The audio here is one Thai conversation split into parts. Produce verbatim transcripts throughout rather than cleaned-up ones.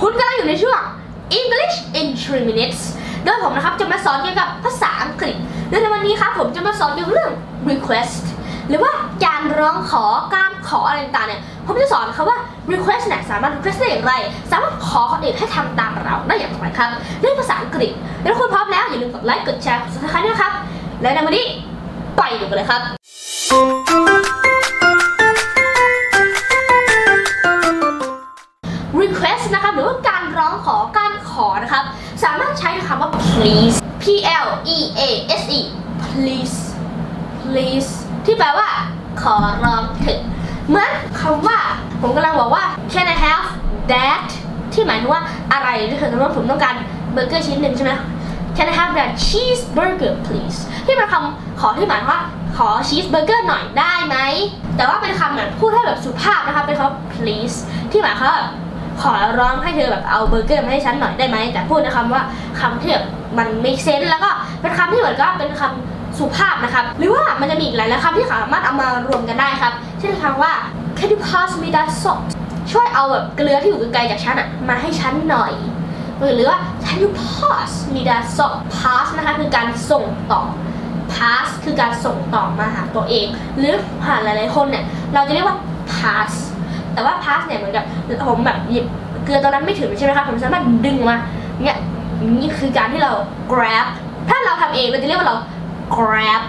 คุณกำลังอยู่ในช่วง English in three minutes โดยผมนะครับจะมาสอนเกี่ยวกับภาษาอังกฤษและในวันนี้ครับผมจะมาสอนเกี่ยวกับเรื่อง request หรือว่าการร้องขอการขออะไรต่างๆเนี่ยผมจะสอนเขาว่า request เนี่ยสามารถ request ได้อย่างไรสามารถขอคนอื่นให้ทำตามเราได้อย่างไรครับเรื่องภาษาอังกฤษแล้วคุณพร้อมแล้วอย่าลืมกดไลค์กดแชร์กด subscribe ด้วยนะครับและในวันนี้ไปดูกันเลยครับrequest นะครับหรือว่าการร้องขอการขอนะครับสามารถใช้คำว่า please p l e a s e please please ที่แปลว่าขอร้องเถิดเหมือนคำว่าผมกำลังบอกว่า can I have that ที่หมายถึงว่าอะไรที่คือว่าผมต้องการเบอร์เกอร์ชิ้นหนึ่งใช่ไหม can I have that cheeseburger please ที่เป็นคำขอที่หมายว่าขอชีสเบอร์เกอร์หน่อยได้ไหมแต่ว่าเป็นคำแบบพูดให้แบบสุภาพนะคะเป็นคำ please ที่หมายความว่าขอร้องให้เธอแบบเอาเบอร์เกอร์มาให้ฉันหน่อยได้ไหมแต่พูดนะคำว่าคำที่แบบมันไม่เซนส์แล้วก็เป็นคำที่เหมือนก็เป็นคำสุภาพนะครับหรือว่ามันจะมีอีกหลายๆคำที่สามารถเอามารวมกันได้ครับเช่นคำว่า can you pass me that salt ช่วยเอาแบบเกลือที่อยู่ไกลจากฉันอะมาให้ฉันหน่อยหรือว่า can you pass me that salt pass นะคะคือการส่งต่อ pass คือการส่งต่อมาหาตัวเองหรือผ่านหลายๆคนเนี่ยเราจะเรียกว่า passแต่ว่า pass เนี่ยเหมือนกับผมแบบหยิบเกลือตอนนั้นไม่ถึงใช่ไหมครับผมสามารถดึงมาเนี่ยนี่คือการที่เรา grab ถ้าเราทำเองเราจะเรียกว่าเรา grab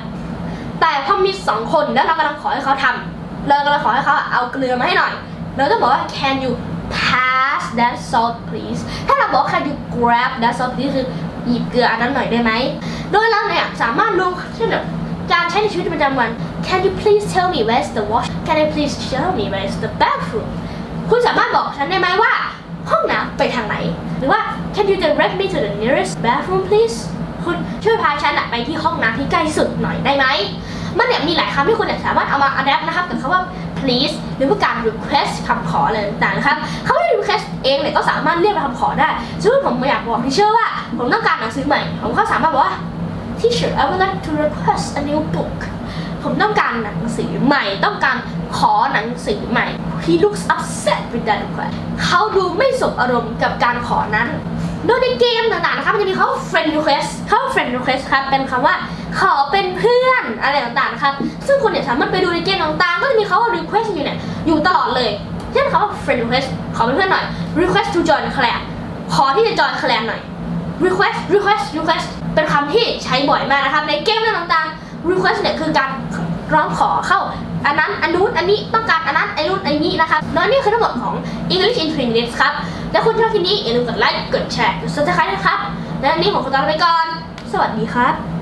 แต่พอมีสองคนแล้วเรากำลังขอให้เขาทำเรากำลังขอให้เขาเอาเกลือมาให้หน่อยเราต้องบอกว่า can you pass that salt please ถ้าเราบอก can you grab that salt please คือหยิบเกลืออันนั้นหน่อยได้ไหมโดยเราเนี่ยสามารถลงเช่นแบบการใช้ในชีวิตประจำวัน Can you please tell me where's the wash Can you please tell me where's the bathroom คุณสามารถบอกฉันได้ไหมว่าห้องน้ำไปทางไหนหรือว่า Can you direct me to the nearest bathroom please คุณช่วยพาฉันไปที่ห้องน้ำที่ใกล้สุดหน่อยได้ไหมมันเนี่ยมีหลายคำที่คุณสามารถเอามา adapt นะครับกับคำว่า please หรือว่าการ request คำขออะไรต่างๆนะครับคำว่า request เองเนี่ยก็สามารถเรียกเป็นคำขอได้เช่นผมอยากบอกที่เชื่อว่าผมต้องการหนังสือใหม่ผมก็สามารถบอกว่าTeacher, I would like to request a new book. ผมต้องการหนังสือใหม่ต้องการขอหนังสือใหม่ He looks upset with that request. เขาดูไม่สบอารมณ์กับการขอนั้นโดยในเกมต่างๆนะครับมันจะมีเขา friend request เขา friend request ครับเป็นคำว่าขอเป็นเพื่อนอะไรต่างๆนะครับซึ่งคุณเนี่ยสามารถไปดูในเกมต่างๆก็จะมีเขา request อยู่เนี่ยอยู่ตลอดเลยเช่นเขา friend request ขอเป็นเพื่อนหน่อย request to join clan ขอที่จะ join clan หน่อย request request requestเป็นคำที่ใช้บ่อยมากนะครับในเกมต่างๆ request เนี่ยคือการร้องขอเข้าอันนั้นอันนู้นอันนี้ต้องการอันนั้นอันนู้นอันนี้นะคะแล้วนี่คือทั้งหมดของ English in three minutes ครับและคุณชอบคลิปนี้อย่าลืมกดไลค์กดแชร์กด subscribe นะครับและวันนี้ผมขอตัวลาไปก่อนสวัสดีครับ